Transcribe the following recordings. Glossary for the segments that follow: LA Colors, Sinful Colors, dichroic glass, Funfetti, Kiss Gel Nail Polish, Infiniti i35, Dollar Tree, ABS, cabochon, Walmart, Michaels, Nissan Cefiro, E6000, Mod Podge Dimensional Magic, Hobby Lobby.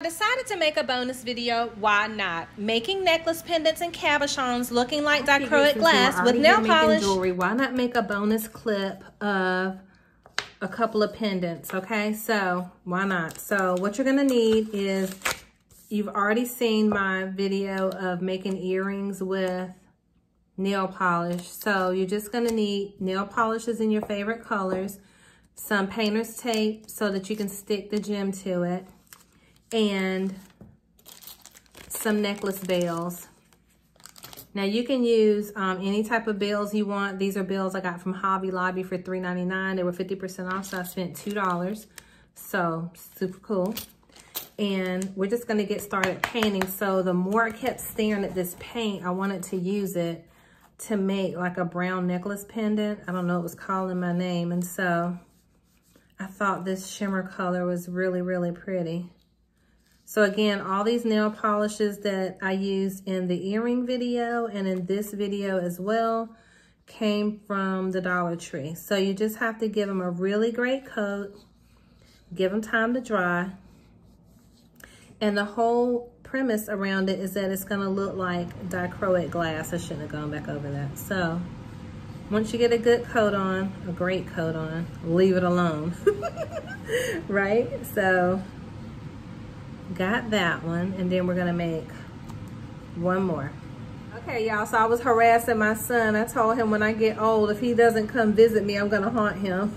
I decided to make a bonus video, why not? Making necklace pendants and cabochons looking like dichroic glass with nail polish. Jewelry. Why not make a bonus clip of a couple of pendants, okay? So, why not? So, what you're gonna need is, you've already seen my video of making earrings with nail polish. So, you're just gonna need nail polishes in your favorite colors, some painter's tape so that you can stick the gem to it, and some necklace bells. Now you can use any type of bells you want. These are bells I got from Hobby Lobby for $3.99. They were 50% off, so I spent $2. So super cool. And we're just gonna get started painting. So the more I kept staring at this paint, I wanted to use it to make like a brown necklace pendant. I don't know, it was calling my name. And so I thought this shimmer color was really, really pretty. So again, all these nail polishes that I used in the earring video and in this video as well came from the Dollar Tree. So you just have to give them a really great coat, give them time to dry. And the whole premise around it is that it's gonna look like dichroic glass. I shouldn't have gone back over that. So once you get a good coat on, a great coat on, leave it alone, right? So. Got that one, and then we're gonna make one more. Okay, y'all, so I was harassing my son. I told him when I get old, if he doesn't come visit me, I'm gonna haunt him.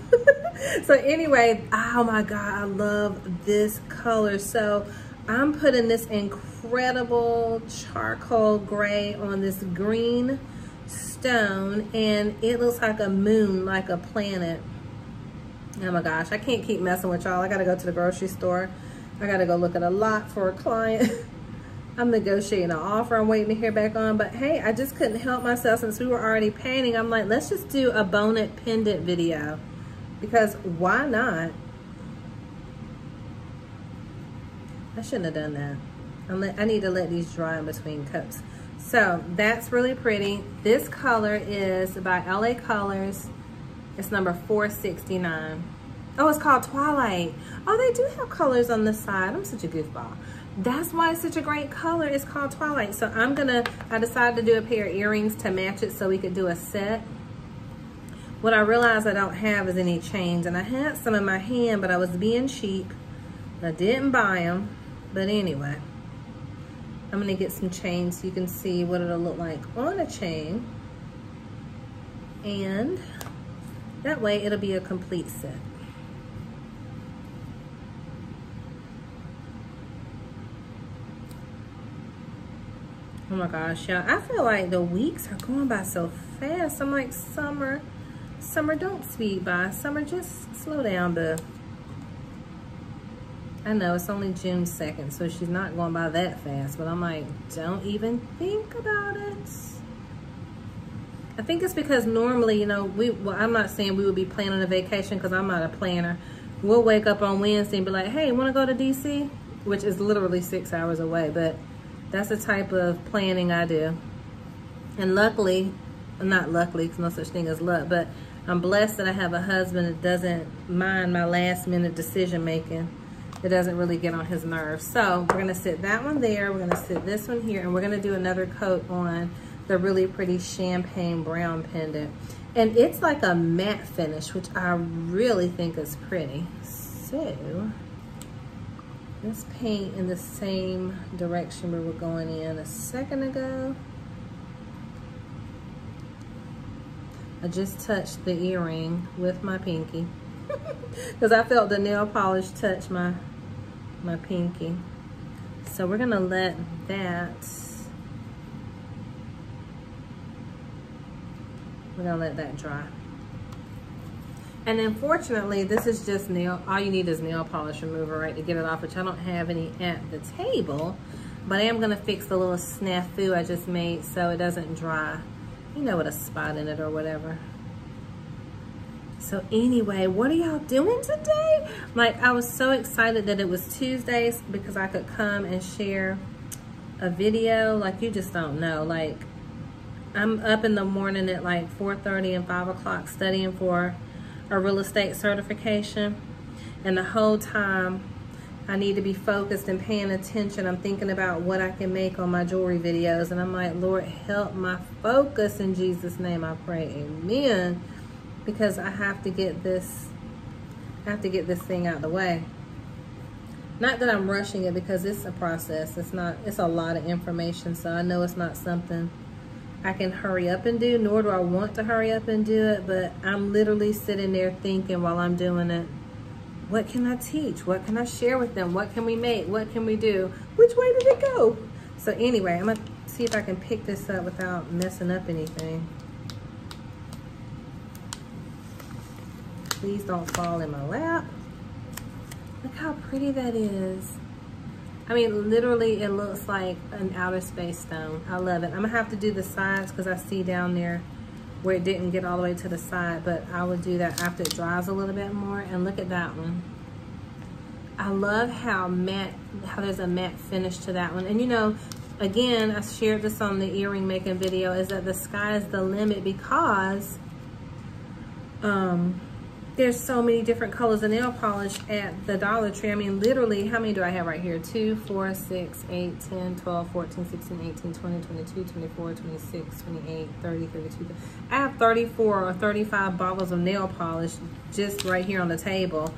So anyway, oh my God, I love this color. So I'm putting this incredible charcoal gray on this green stone, and it looks like a moon, like a planet. Oh my gosh, I can't keep messing with y'all. I gotta go to the grocery store. I gotta go look at a lot for a client. I'm negotiating an offer, I'm waiting to hear back on, but hey, I just couldn't help myself since we were already painting. I'm like, let's just do a bonnet pendant video because why not? I shouldn't have done that. I need to let these dry in between coats. So that's really pretty. This color is by LA Colors. It's number 469. Oh, it's called Twilight. Oh, they do have colors on the side. I'm such a goofball. That's why it's such a great color. It's called Twilight. So I decided to do a pair of earrings to match it so we could do a set. What I realized I don't have is any chains, and I had some in my hand, but I was being cheap. I didn't buy them, but anyway. I'm gonna get some chains so you can see what it'll look like on a chain. And that way it'll be a complete set. Oh my gosh, y'all, I feel like the weeks are going by so fast. I'm like, summer don't speed by. Summer, just slow down, boo. I know, it's only June 2nd, so she's not going by that fast, but I'm like, don't even think about it. I think it's because normally, you know, I'm not saying we would be planning a vacation because I'm not a planner. We'll wake up on Wednesday and be like, hey, wanna go to DC? Which is literally 6 hours away, but that's the type of planning I do. And luckily, not luckily, because no such thing as luck, but I'm blessed that I have a husband that doesn't mind my last minute decision making. It doesn't really get on his nerves. So we're gonna sit that one there, we're gonna sit this one here, and we're gonna do another coat on the really pretty champagne brown pendant. And it's like a matte finish, which I really think is pretty. So. Let's paint in the same direction we were going in a second ago. I just touched the earring with my pinky because I felt the nail polish touch my pinky. So we're gonna let that, dry. And unfortunately, this is just nail, all you need is nail polish remover, right, to get it off, which I don't have any at the table, but I am gonna fix the little snafu I just made so it doesn't dry, you know, with a spot in it or whatever. So anyway, what are y'all doing today? Like, I was so excited that it was Tuesdays because I could come and share a video. Like, you just don't know. Like, I'm up in the morning at like 4:30 and 5 o'clock studying for a real estate certification, and the whole time I need to be focused and paying attention. I'm thinking about what I can make on my jewelry videos. And I'm like, Lord, help my focus in Jesus' name, I pray. Amen. Because I have to get this, thing out of the way. Not that I'm rushing it, because it's a process. It's not, it's a lot of information. So I know it's not something I can hurry up and do, nor do I want to hurry up and do it, but I'm literally sitting there thinking while I'm doing it, what can I teach? What can I share with them? What can we make? What can we do? Which way did it go? So anyway, I'm gonna see if I can pick this up without messing up anything. Please don't fall in my lap. Look how pretty that is. I mean, literally, it looks like an outer space stone. I love it. I'm gonna have to do the sides because I see down there where it didn't get all the way to the side, but I would do that after it dries a little bit more. And look at that one. I love how matte, how there's a matte finish to that one. And you know, again, I shared this on the earring making video, is that the sky is the limit, because there's so many different colors of nail polish at the Dollar Tree. I mean, literally, how many do I have right here? 2, 4, 6, 8, 10, 12, 14, 16, 18, 20, 22, 24, 26, 28, 30, 32. I have 34 or 35 bottles of nail polish just right here on the table.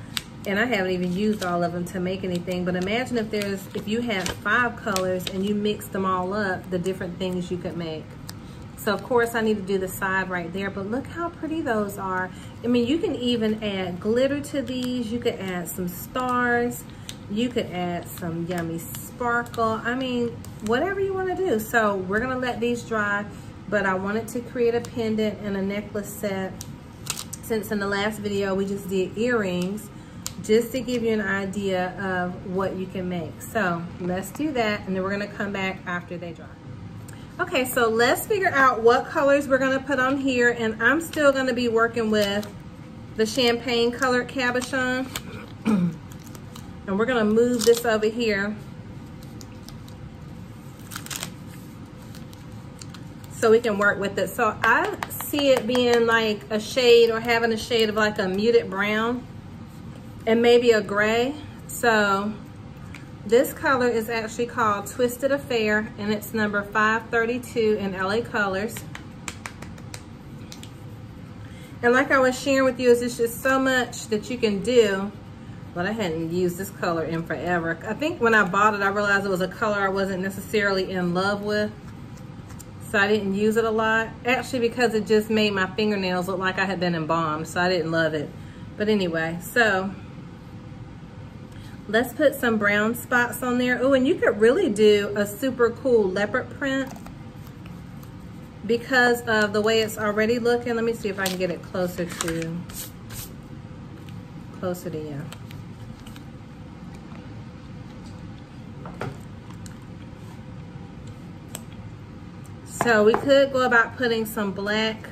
And I haven't even used all of them to make anything. But imagine if there's, if you had 5 colors and you mixed them all up, the different things you could make. So of course I need to do the side right there, but look how pretty those are. I mean, you can even add glitter to these. You could add some stars. You could add some yummy sparkle. I mean, whatever you want to do. So we're going to let these dry, but I wanted to create a pendant and a necklace set, since in the last video we just did earrings, just to give you an idea of what you can make. So let's do that, and then we're going to come back after they dry. Okay, so let's figure out what colors we're gonna put on here, and I'm still gonna be working with the champagne colored cabochon. And we're gonna move this over here so we can work with it. So I see it being like a shade, or having a shade of like a muted brown and maybe a gray. So this color is actually called Twisted Affair, and it's number 532 in LA Colors. And like I was sharing with you, is there's just so much that you can do. But I hadn't used this color in forever. I think when I bought it, I realized it was a color I wasn't necessarily in love with. So I didn't use it a lot. Actually, because it just made my fingernails look like I had been embalmed, so I didn't love it. But anyway, so let's put some brown spots on there. Oh, and you could really do a super cool leopard print because of the way it's already looking. Let me see if I can get it closer to you. So we could go about putting some black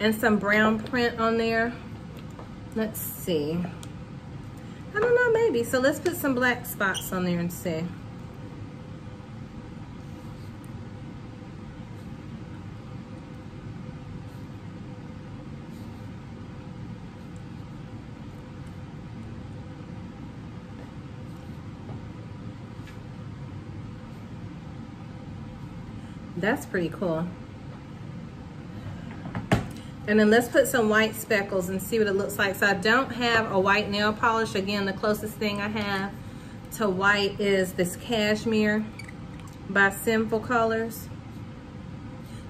and some brown print on there. Let's see. I don't know, maybe. So let's put some black spots on there and see. That's pretty cool. And then let's put some white speckles and see what it looks like. So I don't have a white nail polish. Again, the closest thing I have to white is this Cashmere by Sinful Colors.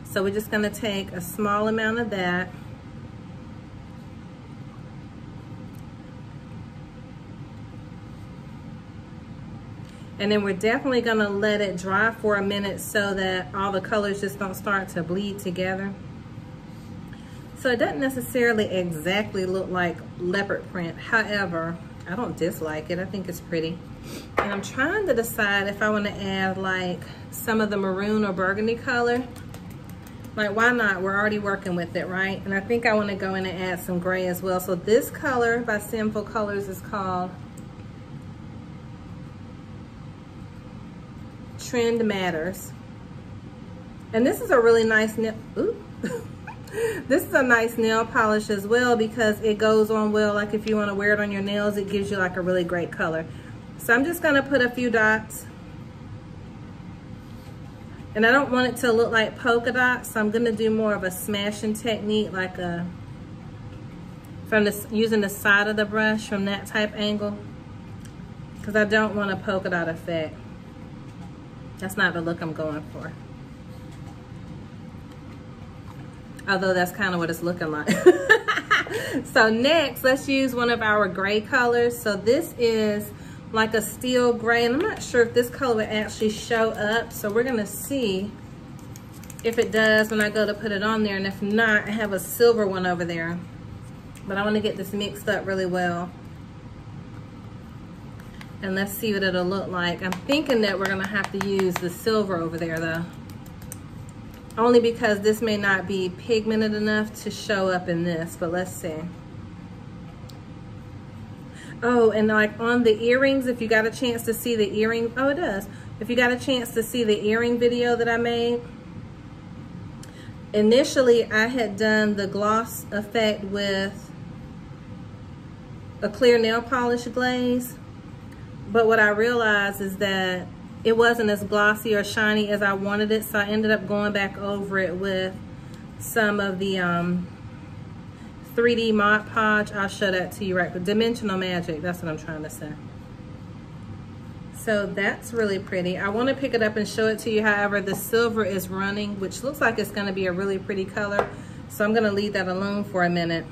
So we're just gonna take a small amount of that. And then we're definitely gonna let it dry for a minute so that all the colors just don't start to bleed together. So it doesn't necessarily exactly look like leopard print. However, I don't dislike it. I think it's pretty. And I'm trying to decide if I want to add like some of the maroon or burgundy color. Like, why not? We're already working with it, right? And I think I want to go in and add some gray as well. So this color by Sinful Colors is called Trend Matters. And this is a really nice, ooh. This is a nice nail polish as well because it goes on well. Like if you want to wear it on your nails, it gives you like a really great color. So I'm just going to put a few dots. And I don't want it to look like polka dots, so I'm going to do more of a smashing technique, like a using the side of the brush from that type angle, because I don't want a polka dot effect. That's not the look I'm going for. Although that's kind of what it's looking like. So next, let's use one of our gray colors. So this is like a steel gray, and I'm not sure if this color would actually show up. So we're gonna see if it does when I go to put it on there. And if not, I have a silver one over there. But I wanna get this mixed up really well. And let's see what it'll look like. I'm thinking that we're gonna have to use the silver over there though. Only because this may not be pigmented enough to show up in this, but let's see. Oh, and like on the earrings, if you got a chance to see the earring, oh, it does. If you got a chance to see the earring video that I made, initially I had done the gloss effect with a clear nail polish glaze, but what I realized is that it wasn't as glossy or shiny as I wanted it, so I ended up going back over it with some of the 3D Mod Podge. I'll show that to you right there. Dimensional Magic, that's what I'm trying to say. So that's really pretty. I want to pick it up and show it to you. However, the silver is running, which looks like it's going to be a really pretty color, so I'm going to leave that alone for a minute.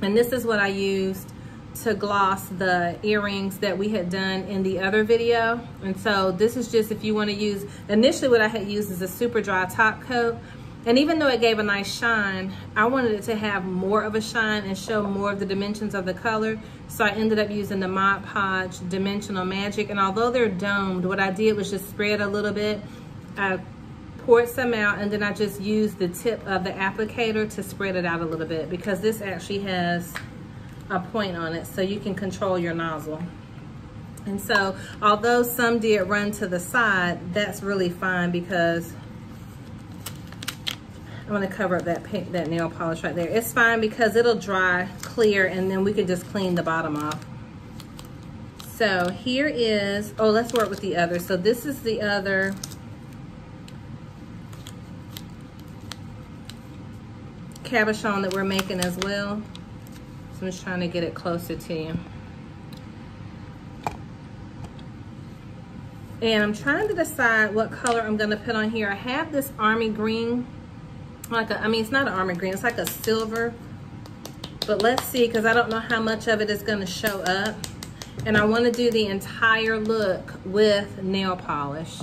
And this is what I used to gloss the earrings that we had done in the other video. And so this is just if you want to use, initially what I had used is a super dry top coat, and even though it gave a nice shine, I wanted it to have more of a shine and show more of the dimensions of the color, so I ended up using the Mod Podge Dimensional Magic. And although they're domed, what I did was just spread a little bit. I poured some out, and then I just used the tip of the applicator to spread it out a little bit, because this actually has a point on it so you can control your nozzle. And so although some did run to the side, that's really fine because I want to cover up that nail polish right there. It's fine because it'll dry clear, and then we can just clean the bottom off. So here is, oh, let's work with the other. So this is the other cabochon that we're making as well. I'm just trying to get it closer to you. And I'm trying to decide what color I'm gonna put on here. I have this army green, it's not an army green, it's like a silver. But let's see, because I don't know how much of it is gonna show up. And I wanna do the entire look with nail polish.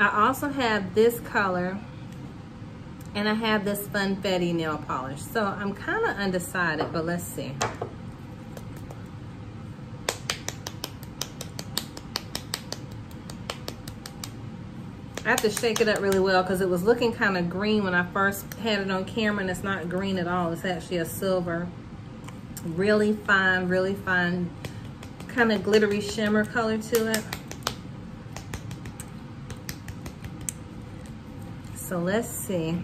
I also have this color, and I have this Funfetti nail polish. So I'm kind of undecided, but let's see. I have to shake it up really well because it was looking kind of green when I first had it on camera, and it's not green at all. It's actually a silver, really fine, kind of glittery shimmer color to it. So let's see.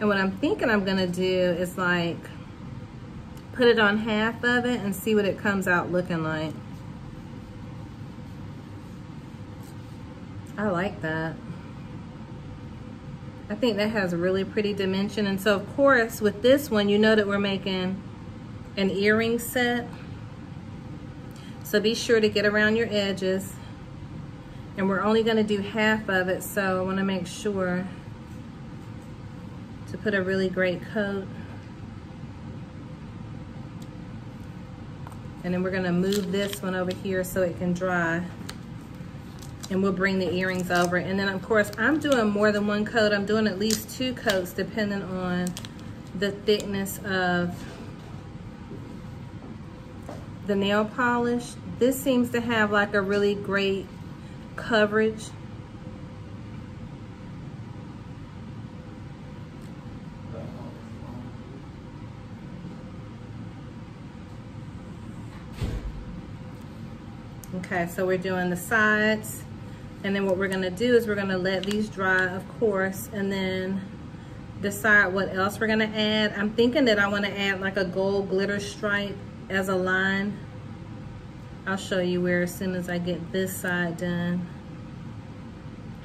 And what I'm thinking I'm gonna do is like put it on half of it and see what it comes out looking like. I like that. I think that has a really pretty dimension. And so of course with this one, you know that we're making an earring set. So be sure to get around your edges, and we're only gonna do half of it. So I wanna make sure to put a really great coat. And then we're gonna move this one over here so it can dry. And we'll bring the earrings over. And then of course, I'm doing more than one coat. I'm doing at least two coats depending on the thickness of the nail polish. This seems to have like a really great coverage. Okay, so we're doing the sides, And then what we're gonna do is we're gonna let these dry, of course, and then decide what else we're gonna add. I'm thinking that I wanna add like a gold glitter stripe as a line. I'll show you where as soon as I get this side done.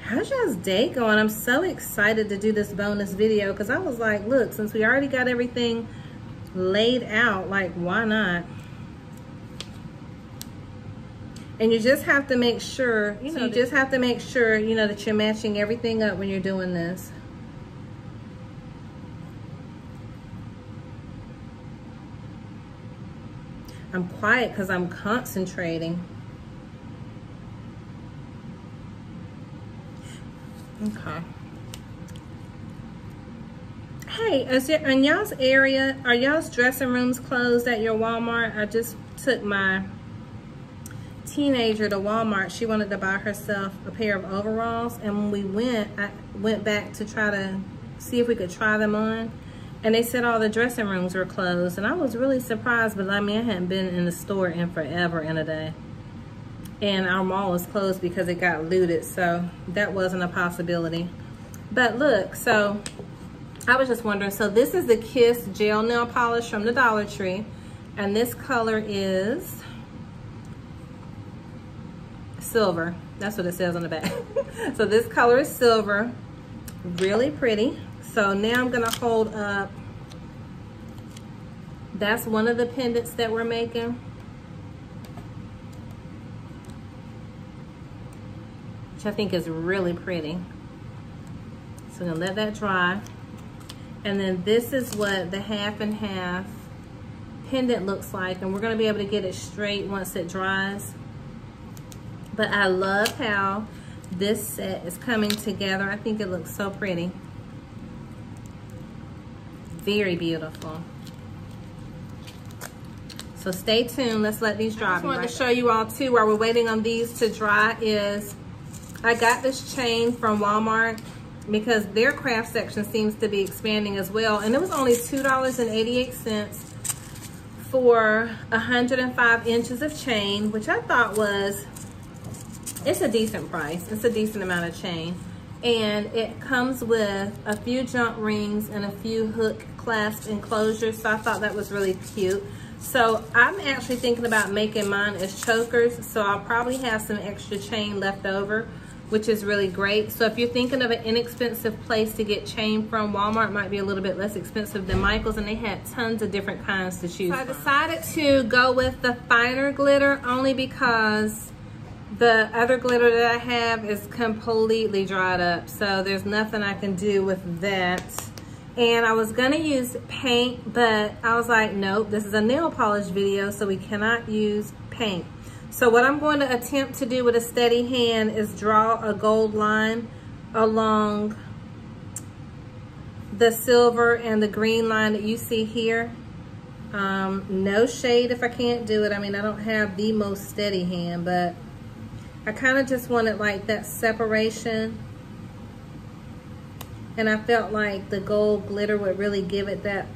How's y'all's day going? I'm so excited to do this bonus video because I was like, look, since we already got everything laid out, like, why not? And you just have to make sure, that you're matching everything up when you're doing this. I'm quiet because I'm concentrating. Okay. Hey, in y'all's area, are y'all's dressing rooms closed at your Walmart? I just took my teenager to Walmart. She wanted to buy herself a pair of overalls, and when we went, I went back to try to see if we could try them on, and they said all the dressing rooms were closed, and I was really surprised, but I mean, I hadn't been in the store in forever and a day, and our mall was closed because it got looted, so that wasn't a possibility. But look, so I was just wondering, so this is the Kiss Gel Nail Polish from the Dollar Tree, and this color is silver. That's what it says on the back. So this color is silver, really pretty. So now I'm gonna hold up, that's one of the pendants that we're making. Which I think is really pretty. So I'm gonna let that dry. And then this is what the half and half pendant looks like, and we're gonna be able to get it straight once it dries. But I love how this set is coming together. I think it looks so pretty. Very beautiful. So stay tuned. Let's let these dry. I just wanted to show you all too while we're waiting on these to dry is I got this chain from Walmart because their craft section seems to be expanding as well. And it was only $2.88 for 105 inches of chain, which I thought was, it's a decent price. It's a decent amount of chain. And it comes with a few jump rings and a few hook clasp enclosures. So I thought that was really cute. So I'm actually thinking about making mine as chokers. So I'll probably have some extra chain left over, which is really great. So if you're thinking of an inexpensive place to get chain from, Walmart might be a little bit less expensive than Michael's, and they had tons of different kinds to choose from. So I decided to go with the finer glitter only because the other glitter that I have is completely dried up, so there's nothing I can do with that. And I was gonna use paint, but I was like, nope, this is a nail polish video, so we cannot use paint. So what I'm going to attempt to do with a steady hand is draw a gold line along the silver and the green line that you see here. No shade if I can't do it. I mean, I don't have the most steady hand, but I kind of just wanted like that separation, and I felt like the gold glitter would really give it that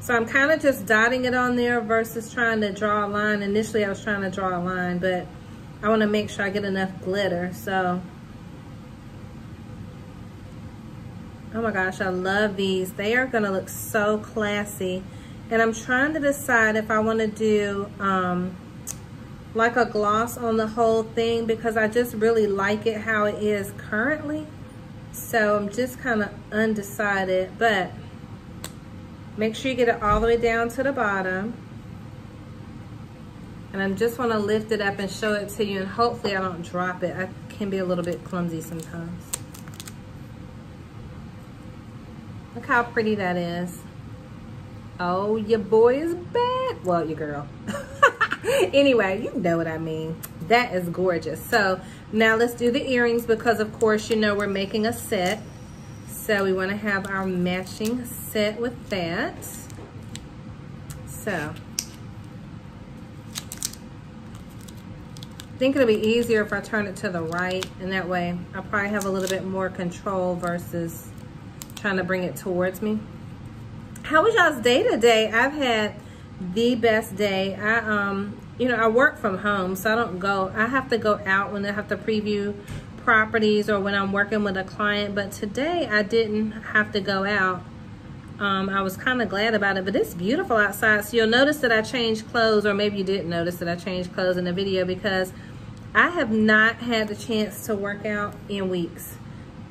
So I'm kind of just dotting it on there versus trying to draw a line. Initially I was trying to draw a line, but I want to make sure I get enough glitter. So oh my gosh, I love these. They are gonna look so classy. And I'm trying to decide if I want to do like a gloss on the whole thing because I just really like it how it is currently. So I'm just kind of undecided, but make sure you get it all the way down to the bottom. And I just want to lift it up and show it to you, and hopefully I don't drop it. I can be a little bit clumsy sometimes. Look how pretty that is. Oh, your boy is back. Well, your girl. Anyway, you know what I mean. That is gorgeous. So now let's do the earrings because, of course, you know we're making a set. So we want to have our matching set with that. So I think it'll be easier if I turn it to the right, and that way I'll probably have a little bit more control versus trying to bring it towards me. How was y'all's day today? I've had the best day. You know, I work from home, so I don't go. I have to go out when I have to preview properties or when I'm working with a client. But today I didn't have to go out. I was kind of glad about it, but it's beautiful outside. So you'll notice that I changed clothes, or maybe you didn't notice that I changed clothes in the video, because I have not had the chance to work out in weeks.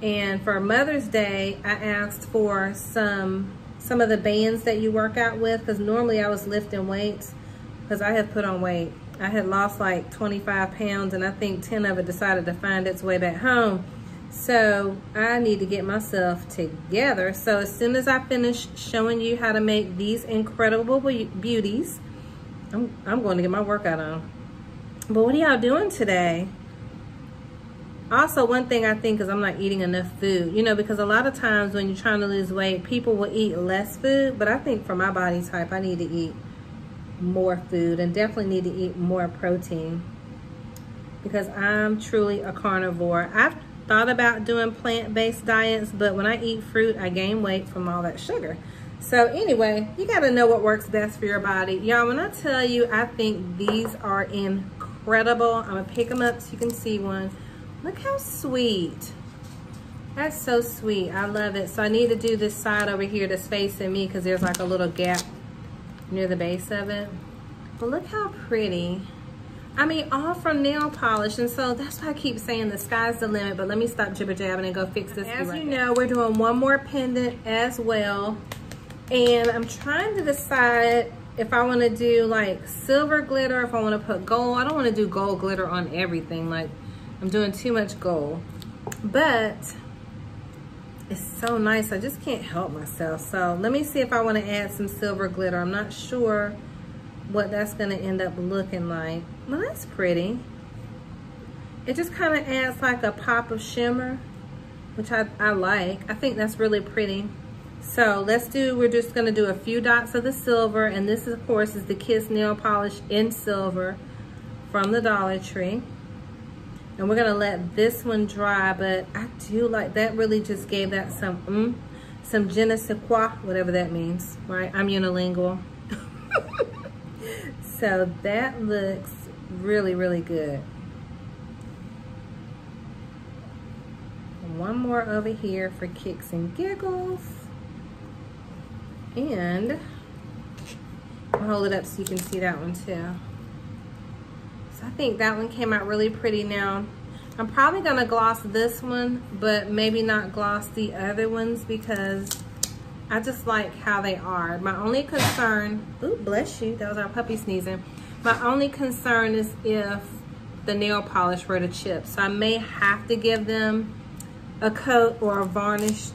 And for Mother's Day, I asked for some of the bands that you work out with, because normally I was lifting weights, because I had put on weight. I had lost like 25 pounds, and I think 10 of it decided to find its way back home. So I need to get myself together. So as soon as I finish showing you how to make these incredible beauties, I'm going to get my workout on. But what are y'all doing today? Also, one thing I think is I'm not eating enough food, you know, because a lot of times when you're trying to lose weight, people will eat less food. But I think for my body type, I need to eat more food, and definitely need to eat more protein, because I'm truly a carnivore. I've thought about doing plant-based diets, but when I eat fruit, I gain weight from all that sugar. So anyway, you gotta know what works best for your body. Y'all, when I tell you, I think these are incredible. I'm gonna pick them up so you can see one. Look how sweet. That's so sweet, I love it. So I need to do this side over here that's facing me, because there's like a little gap near the base of it. But look how pretty. I mean, all from nail polish, and so that's why I keep saying the sky's the limit. But let me stop jibber-jabbing and go fix this. As you know, we're doing one more pendant as well, and I'm trying to decide if I want to do like silver glitter, if I want to put gold. I don't want to do gold glitter on everything. Like, I'm doing too much gold, but it's so nice. I just can't help myself. So let me see if I want to add some silver glitter. I'm not sure what that's going to end up looking like. Well, that's pretty. It just kind of adds like a pop of shimmer, which I like. I think that's really pretty. So let's do, we're just going to do a few dots of the silver, and this of course is the Kiss Nail Polish in silver from the Dollar Tree. And we're going to let this one dry, but I do like that. Really just gave that some je ne sais quoi, whatever that means, right? I'm unilingual. So that looks really, really good. One more over here for kicks and giggles. And I'll hold it up so you can see that one too. So I think that one came out really pretty now. I'm probably gonna gloss this one, but maybe not gloss the other ones, because I just like how they are. My only concern, ooh, bless you, that was our puppy sneezing. My only concern is if the nail polish were to chip. So I may have to give them a coat or a varnish,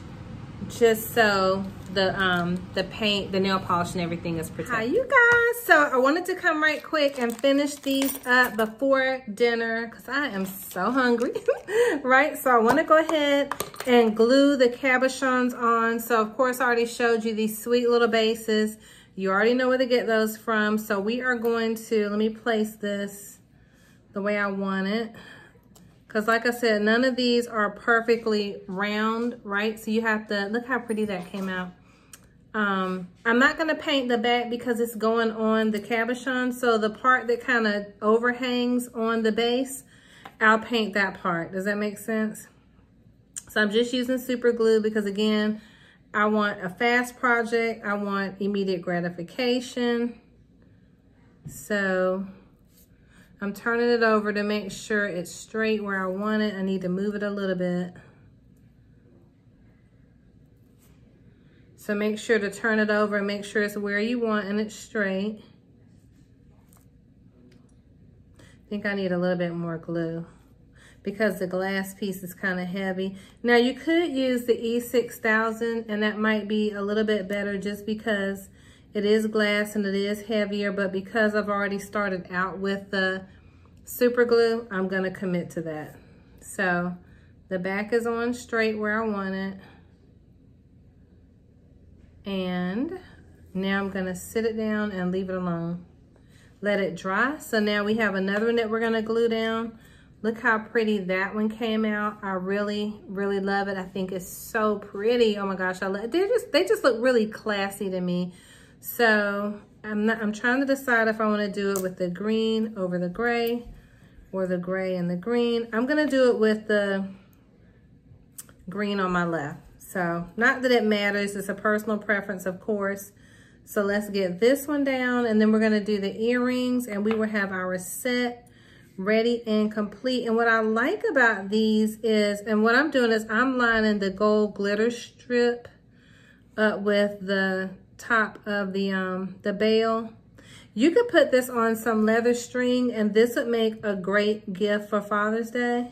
just so the paint, the nail polish and everything is protected. Hi, you guys. So I wanted to come right quick and finish these up before dinner, because I am so hungry, right? So I want to go ahead and glue the cabochons on. So of course, I already showed you these sweet little bases. You already know where to get those from. So we are going to, let me place this the way I want it, because like I said, none of these are perfectly round, right? So you have to, look how pretty that came out. I'm not gonna paint the back because it's going on the cabochon. So the part that kind of overhangs on the base, I'll paint that part. Does that make sense? So I'm just using super glue because, again, I want a fast project. I want immediate gratification. So I'm turning it over to make sure it's straight where I want it. I need to move it a little bit. So make sure to turn it over and make sure it's where you want and it's straight. I think I need a little bit more glue, because the glass piece is kind of heavy. Now you could use the E6000, and that might be a little bit better just because it is glass and it is heavier, but because I've already started out with the super glue, I'm gonna commit to that. So the back is on straight where I want it. And now I'm gonna sit it down and leave it alone. Let it dry. So now we have another one that we're gonna glue down. Look how pretty that one came out. I really, really love it. I think it's so pretty. Oh my gosh, I love it. They just look really classy to me. So I'm trying to decide if I want to do it with the green over the gray or the gray and the green. I'm going to do it with the green on my left. So not that it matters. It's a personal preference, of course. So let's get this one down, and then we're going to do the earrings, and we will have our set ready and complete. And what I like about these is, and what I'm doing is I'm lining the gold glitter strip up with the top of the bell. You could put this on some leather string, and this would make a great gift for Father's Day.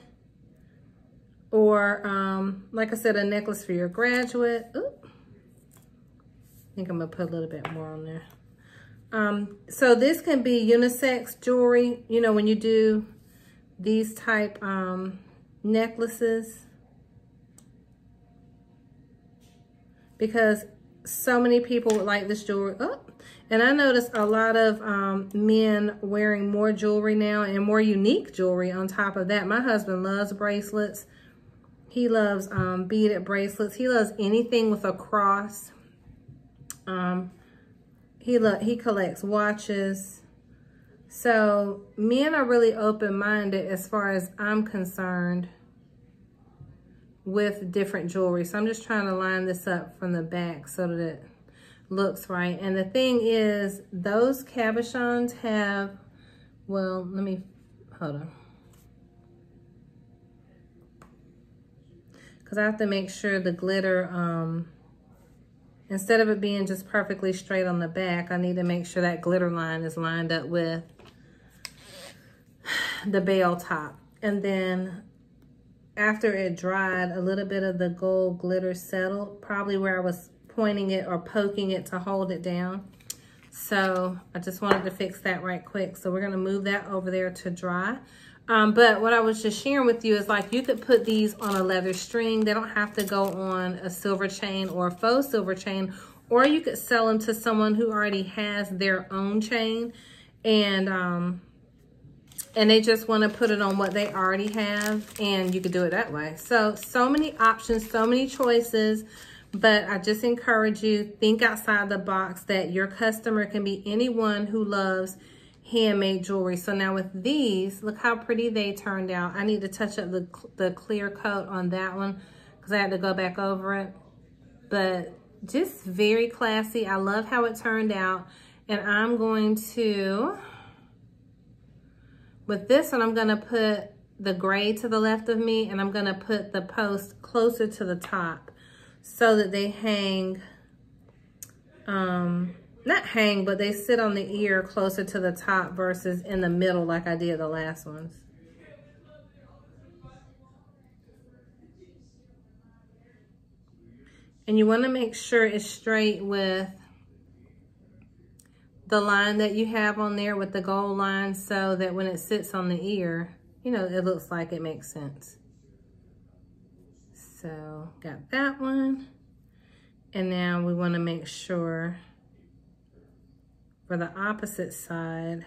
Or, like I said, a necklace for your graduate. Oop. I think I'm gonna put a little bit more on there. So this can be unisex jewelry. You know, when you do these type necklaces, because so many people would like this jewelry. Oh, and I noticed a lot of men wearing more jewelry now, and more unique jewelry on top of that. My husband loves bracelets. He loves beaded bracelets. He loves anything with a cross. He collects watches. So men are really open-minded as far as I'm concerned with different jewelry. So I'm just trying to line this up from the back so that it looks right. And the thing is, those cabochons have, well, let me, hold on. Because I have to make sure the glitter, instead of it being just perfectly straight on the back, I need to make sure that glitter line is lined up with the bell top. And then after it dried, a little bit of the gold glitter settled, probably where I was pointing it or poking it to hold it down. So I just wanted to fix that right quick. So we're going to move that over there to dry. But what I was just sharing with you is, like, you could put these on a leather string. They don't have to go on a silver chain or a faux silver chain, or you could sell them to someone who already has their own chain, and they just want to put it on what they already have, and you could do it that way. So many options, so many choices, but I just encourage you, think outside the box that your customer can be anyone who loves handmade jewelry. So now with these, look how pretty they turned out. I need to touch up the clear coat on that one because I had to go back over it. But just very classy. I love how it turned out. And I'm going to, with this one, I'm going to put the gray to the left of me, and I'm going to put the post closer to the top so that they hang, not hang, but they sit on the ear closer to the top versus in the middle like I did the last ones. And you want to make sure it's straight with the line that you have on there with the gold line, so that when it sits on the ear, you know, it looks like it makes sense. So got that one. And now we want to make sure for the opposite side,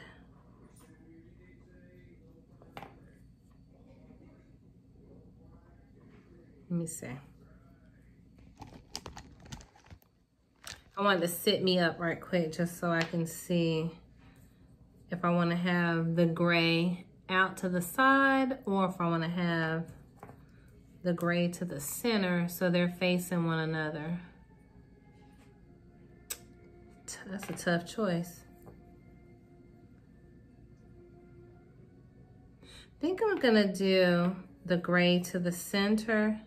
let me see. I wanted to sit me up right quick just so I can see if I want to have the gray out to the side or if I want to have the gray to the center so they're facing one another. That's a tough choice. I think I'm gonna do the gray to the center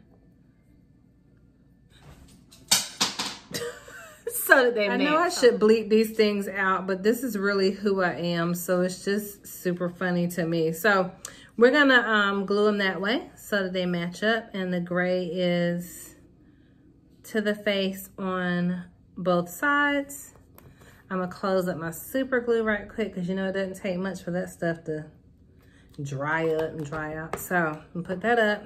so that they match. I know I should bleep these things out, but this is really who I am, so it's just super funny to me. So we're gonna glue them that way so that they match up, and the gray is to the face on both sides. I'm gonna close up my super glue right quick because you know it doesn't take much for that stuff to dry up and dry out. So I'm gonna put that up.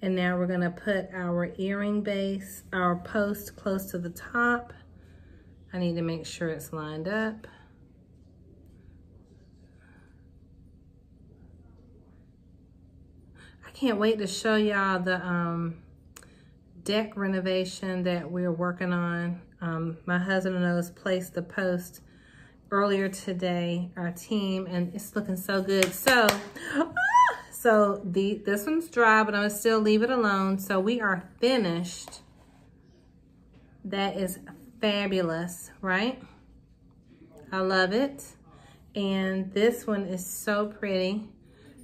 And now we're gonna put our earring base, our post close to the top. I need to make sure it's lined up. I can't wait to show y'all the deck renovation that we're working on. My husband and I placed the post earlier today, our team, and it's looking so good. So, this one's dry, but I'm gonna still leave it alone. So we are finished. That is fabulous, right? I love it. And this one is so pretty.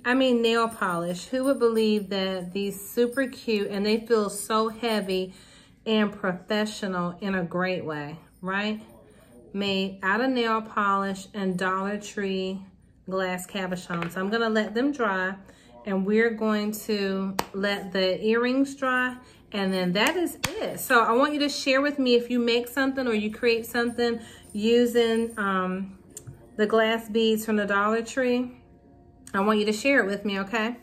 I mean, nail polish. Who would believe that these super cute, and they feel so heavy and professional in a great way, right? Made out of nail polish and Dollar Tree glass cabochon. So I'm gonna let them dry, and we're going to let the earrings dry, and then that is it. So I want you to share with me if you make something or you create something using the glass beads from the Dollar Tree. I want you to share it with me, okay?